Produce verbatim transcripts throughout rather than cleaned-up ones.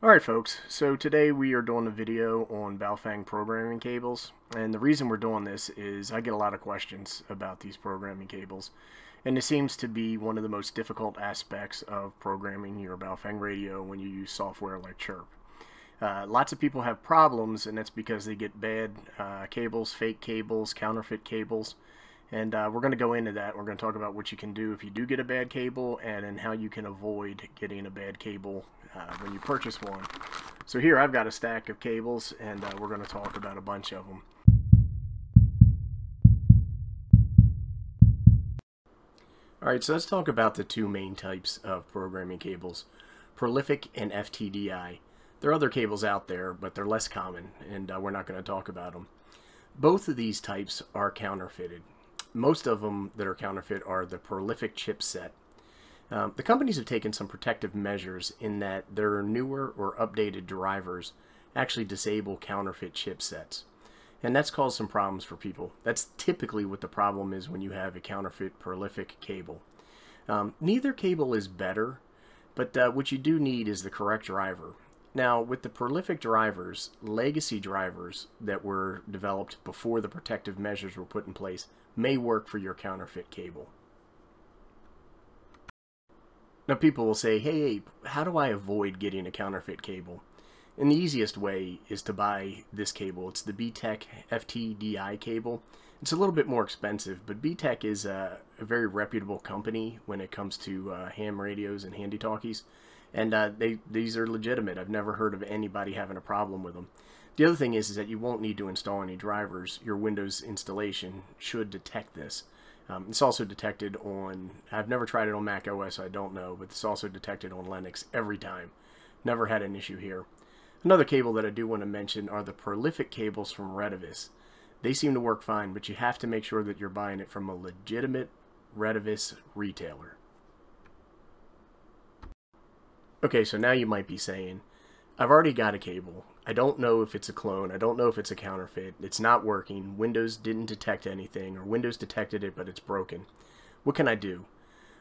Alright folks, so today we are doing a video on Baofeng programming cables, and the reason we're doing this is I get a lot of questions about these programming cables, and it seems to be one of the most difficult aspects of programming your Baofeng radio when you use software like Chirp. Uh, lots of people have problems, and that's because they get bad uh, cables, fake cables, counterfeit cables, and uh, we're going to go into that. We're going to talk about what you can do if you do get a bad cable, and, and how you can avoid getting a bad cable Uh, when you purchase one. So here I've got a stack of cables, and uh, we're going to talk about a bunch of them. Alright, so let's talk about the two main types of programming cables, Prolific and F T D I. There are other cables out there, but they're less common, and uh, we're not going to talk about them. Both of these types are counterfeited. Most of them that are counterfeit are the Prolific chipset. Um, the companies have taken some protective measures in that their newer or updated drivers actually disable counterfeit chipsets, and that's caused some problems for people. That's typically what the problem is when you have a counterfeit Prolific cable. Um, neither cable is better, but uh, what you do need is the correct driver. Now, with the Prolific drivers, legacy drivers that were developed before the protective measures were put in place may work for your counterfeit cable. Now, people will say, hey, how do I avoid getting a counterfeit cable? And the easiest way is to buy this cable. It's the B TECH F T D I cable. It's a little bit more expensive, but B TECH is a, a very reputable company when it comes to uh, ham radios and handy talkies. And uh, they, these are legitimate. I've never heard of anybody having a problem with them. The other thing is, is that you won't need to install any drivers. Your Windows installation should detect this. Um, it's also detected on, I've never tried it on Mac O S, I don't know, but it's also detected on Linux every time. Never had an issue here. Another cable that I do want to mention are the Prolific cables from Retevis. They seem to work fine, but you have to make sure that you're buying it from a legitimate Retevis retailer. Okay, so now you might be saying, I've already got a cable. I don't know if it's a clone. I don't know if it's a counterfeit. It's not working. Windows didn't detect anything, or Windows detected it, but it's broken. What can I do?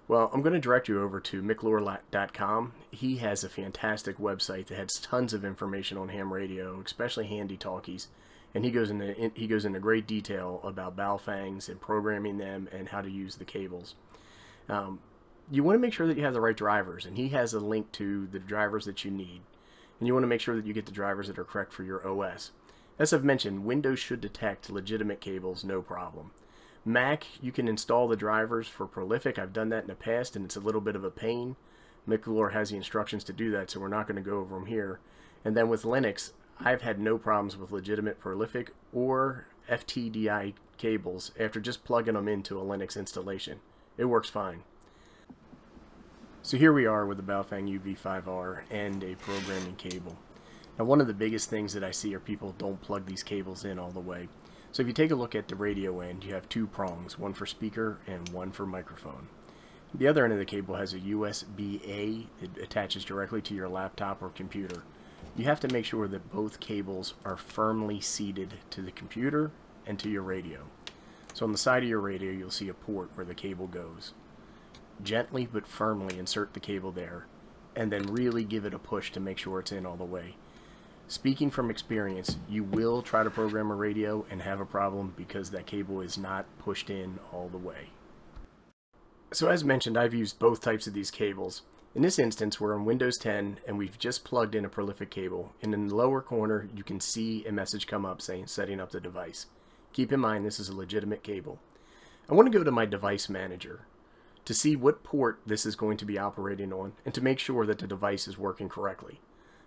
Well, I'm going to direct you over to miklor dot com. He has a fantastic website that has tons of information on ham radio, especially handy talkies, and he goes into he goes into great detail about Baofengs and programming them and how to use the cables. Um, you want to make sure that you have the right drivers, and he has a link to the drivers that you need. And you want to make sure that you get the drivers that are correct for your O S. As I've mentioned, Windows should detect legitimate cables, no problem. Mac, you can install the drivers for Prolific. I've done that in the past, and it's a little bit of a pain. Miklor has the instructions to do that, so we're not going to go over them here. And then with Linux, I've had no problems with legitimate Prolific or F T D I cables after just plugging them into a Linux installation. It works fine. So here we are with the Baofeng U V five R and a programming cable. Now, one of the biggest things that I see are people don't plug these cables in all the way. So if you take a look at the radio end, you have two prongs, one for speaker and one for microphone. The other end of the cable has a U S B A that attaches directly to your laptop or computer. You have to make sure that both cables are firmly seated to the computer and to your radio. So on the side of your radio, you'll see a port where the cable goes. Gently but firmly insert the cable there, and then really give it a push to make sure it's in all the way. Speaking from experience, you will try to program a radio and have a problem because that cable is not pushed in all the way. So as mentioned, I've used both types of these cables. In this instance, we're on Windows ten and we've just plugged in a Prolific cable, and in the lower corner you can see a message come up saying setting up the device. Keep in mind this is a legitimate cable. I want to go to my device manager to see what port this is going to be operating on and to make sure that the device is working correctly.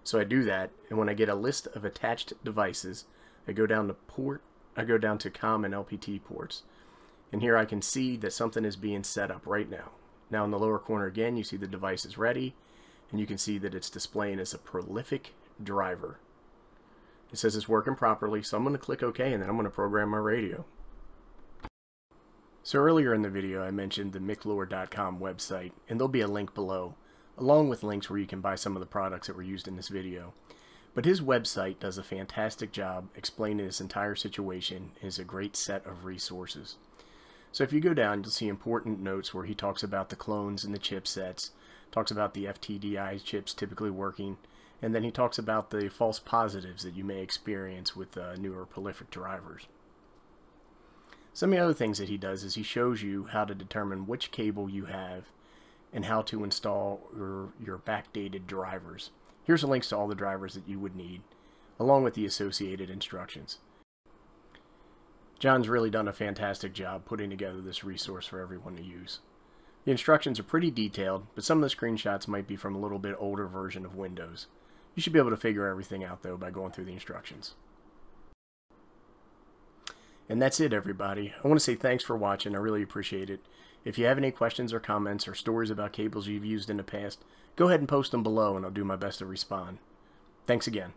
So I do that, and when I get a list of attached devices, I go down to port, I go down to COM and L P T ports. And here I can see that something is being set up right now. Now in the lower corner again, you see the device is ready, and you can see that it's displaying as a Prolific driver. It says it's working properly, so I'm going to click OK, and then I'm going to program my radio. So earlier in the video I mentioned the miklor dot com website, and there'll be a link below, along with links where you can buy some of the products that were used in this video. But his website does a fantastic job explaining this entire situation and is a great set of resources. So if you go down, you'll see important notes where he talks about the clones and the chipsets, talks about the F T D I chips typically working, And then he talks about the false positives that you may experience with uh, newer prolific drivers. Some of the other things that he does is he shows you how to determine which cable you have and how to install your, your backdated drivers. Here's the links to all the drivers that you would need, along with the associated instructions. John's really done a fantastic job putting together this resource for everyone to use. The instructions are pretty detailed, but some of the screenshots might be from a little bit older version of Windows. You should be able to figure everything out though by going through the instructions. And that's it, everybody. I want to say thanks for watching. I really appreciate it. If you have any questions or comments or stories about cables you've used in the past, go ahead and post them below and I'll do my best to respond. Thanks again.